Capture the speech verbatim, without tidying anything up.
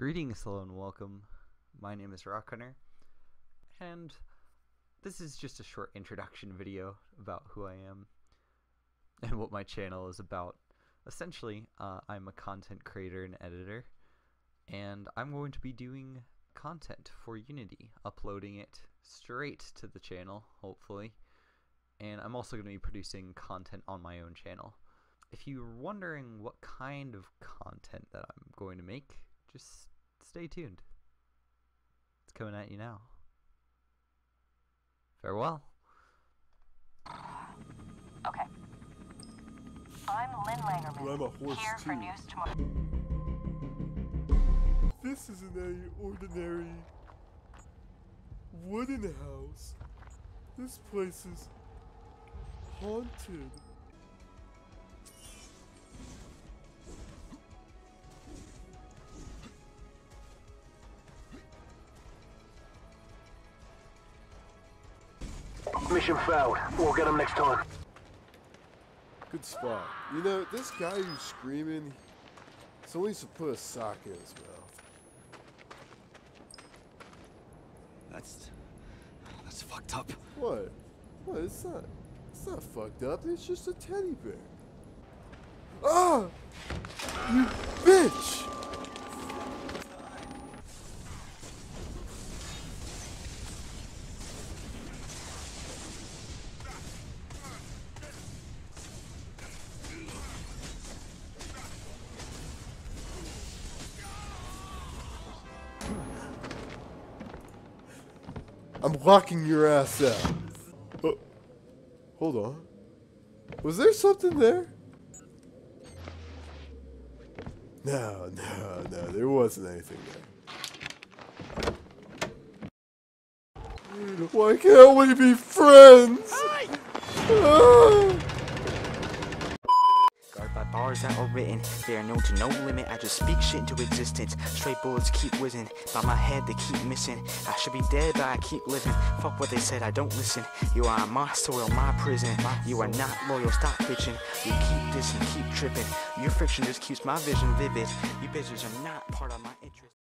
Greetings, hello, and welcome. My name is Rock Hunter, and this is just a short introduction video about who I am and what my channel is about. Essentially, uh, I'm a content creator and editor, and I'm going to be doing content for Unity, uploading it straight to the channel, hopefully, and I'm also going to be producing content on my own channel. If you're wondering what kind of content that I'm going to make, just stay tuned. It's coming at you now. Farewell. Okay. I'm Lynn Langerman. I'm a horse here too. For news tomorrow. This isn't any ordinary wooden house. This place is haunted. Mission failed. We'll get him next time. Good spot. You know, this guy who's screaming, someone needs to put a sock in his mouth. That's... that's fucked up. What? What? It's not... it's not fucked up. It's just a teddy bear. Ah! You bitch! I'm locking your ass out. Oh, hold on. Was there something there? No, no, no. There wasn't anything there. Why can't we be friends? My bars are overwritten, they are known to no limit. I just speak shit into existence. Straight bullets keep whizzing by my head, they keep missing. I should be dead, but I keep living. Fuck what they said, I don't listen. You are on my soil, my prison. You are not loyal, stop bitching. You keep dissing, keep tripping. Your friction just keeps my vision vivid. You bitches are not part of my interest.